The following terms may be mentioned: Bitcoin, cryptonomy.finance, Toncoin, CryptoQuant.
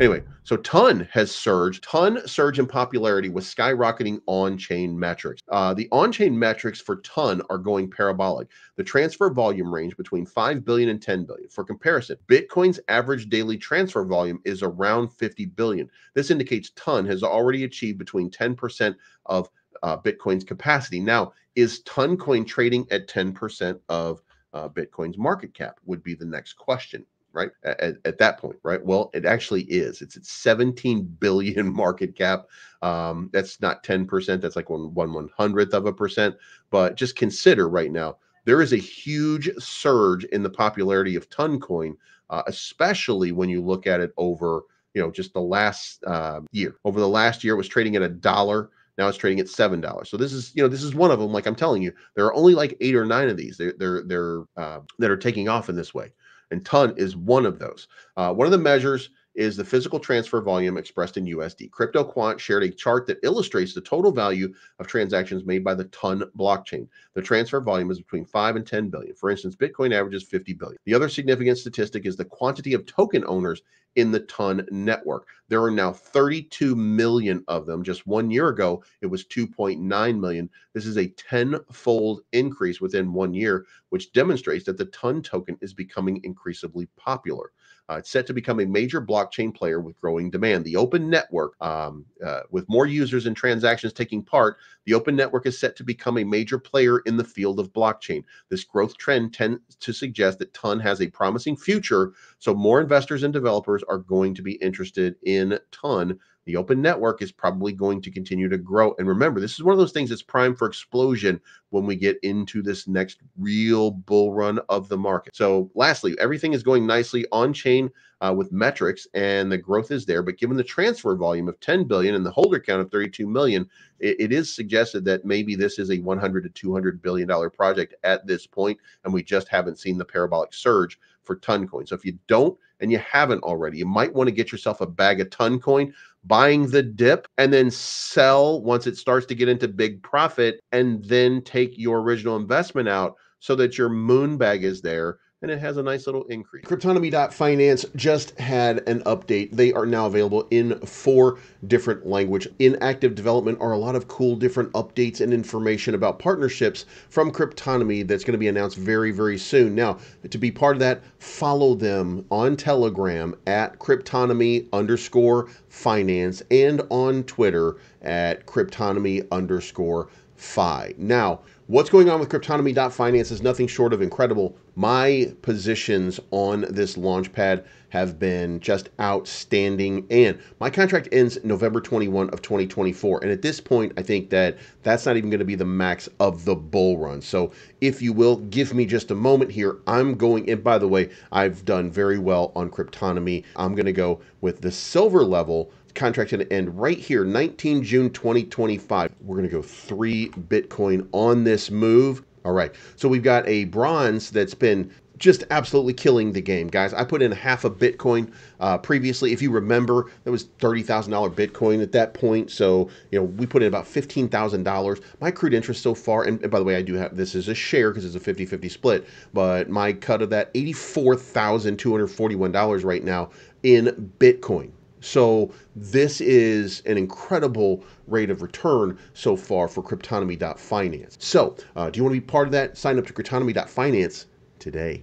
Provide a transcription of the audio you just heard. Anyway, so Ton has surged. Ton surge in popularity with skyrocketing on-chain metrics. The on-chain metrics for Ton are going parabolic. The transfer volume range between 5 billion and 10 billion. For comparison, Bitcoin's average daily transfer volume is around 50 billion. This indicates Ton has already achieved between 10% of Bitcoin's capacity. Now, is Toncoin trading at 10% of Bitcoin's market cap would be the next question, right? At that point, right? Well, it actually is. It's at 17 billion market cap. That's not 10%. That's like 1/100th of a percent. But just consider right now, there is a huge surge in the popularity of Toncoin, especially when you look at it over, you know, just the last year. Over the last year, it was trading at $1. Now it's trading at $7. So this is, you know, this is one of them. Like I'm telling you, there are only like 8 or 9 of these that are taking off in this way. And Ton is one of those. One of the measures is the physical transfer volume expressed in USD. CryptoQuant shared a chart that illustrates the total value of transactions made by the Ton blockchain. The transfer volume is between 5 and 10 billion. For instance, Bitcoin averages 50 billion. The other significant statistic is the quantity of token owners in the Ton network. There are now 32 million of them. Just 1 year ago, it was 2.9 million. This is a 10-fold increase within 1 year, which demonstrates that the Ton token is becoming increasingly popular. It's set to become a major blockchain player with growing demand. The open network, with more users and transactions taking part, the open network is set to become a major player in the field of blockchain. This growth trend tends to suggest that Ton has a promising future, so more investors and developers are going to be interested in Ton. The open network is probably going to continue to grow. And remember, this is one of those things that's primed for explosion when we get into this next real bull run of the market. So lastly, everything is going nicely on chain with metrics and the growth is there. But given the transfer volume of 10 billion and the holder count of 32 million, it is suggested that maybe this is a $100 to $200 billion project at this point, and we just haven't seen the parabolic surge for Toncoin. So if you don't, and you haven't already, you might want to get yourself a bag of Toncoin, buying the dip, and then sell once it starts to get into big profit, and then take your original investment out so that your moon bag is there and it has a nice little increase. Cryptonomy.finance just had an update. They are now available in 4 different languages. In active development are a lot of cool different updates and information about partnerships from Cryptonomy that's going to be announced very, very soon. Now, to be part of that, follow them on Telegram at Cryptonomy_finance and on Twitter at Cryptonomy_fi. Now, what's going on with Cryptonomy.finance is nothing short of incredible. My positions on this launchpad have been just outstanding, and my contract ends November 21 of 2024. And at this point, I think that that's not even going to be the max of the bull run. So if you will, give me just a moment here. I'm going, and by the way, I've done very well on Cryptonomy. I'm going to go with the silver level. Contract going to end right here, 19 June 2025. We're going to go 3 Bitcoin on this move. All right, so we've got a bronze that's been just absolutely killing the game, guys. I put in half a Bitcoin previously. If you remember, that was $30,000 Bitcoin at that point. So, you know, we put in about $15,000. My accrued interest so far, and by the way, I do have, this is a share because it's a 50-50 split, but my cut of that, $84,241 right now in Bitcoin. So this is an incredible rate of return so far for Cryptonomy.finance. So do you want to be part of that? Sign up to Cryptonomy.finance today.